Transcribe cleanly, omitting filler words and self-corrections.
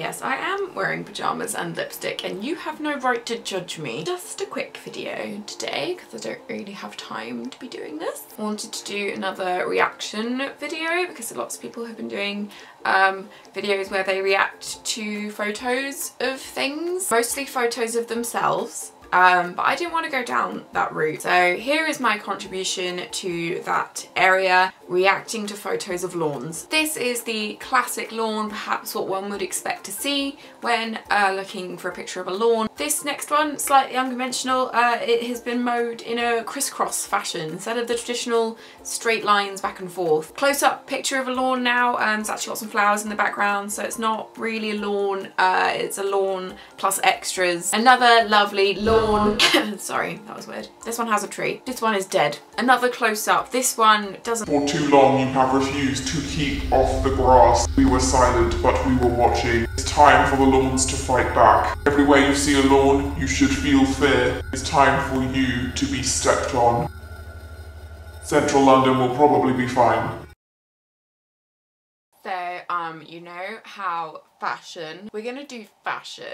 Yes, I am wearing pyjamas and lipstick and you have no right to judge me. Just a quick video today because I don't really have time to be doing this. I wanted to do another reaction video because lots of people have been doing videos where they react to photos of things, mostly photos of themselves. But I didn't want to go down that route. So here is my contribution to that area, reacting to photos of lawns. This is the classic lawn, perhaps what one would expect to see when looking for a picture of a lawn. This next one, slightly unconventional, it has been mowed in a crisscross fashion instead of the traditional straight lines back and forth. Close up picture of a lawn now, and it's actually got some flowers in the background, so it's not really a lawn, it's a lawn plus extras. Another lovely lawn. Sorry, that was weird. This one has a tree. This one is dead. Another close-up. This one doesn't. For too long you have refused to keep off the grass. We were silent, but we were watching. It's time for the lawns to fight back. Everywhere you see a lawn, you should feel fear. It's time for you to be stepped on. Central London will probably be fine. So, you know how fashion. We're gonna do fashion.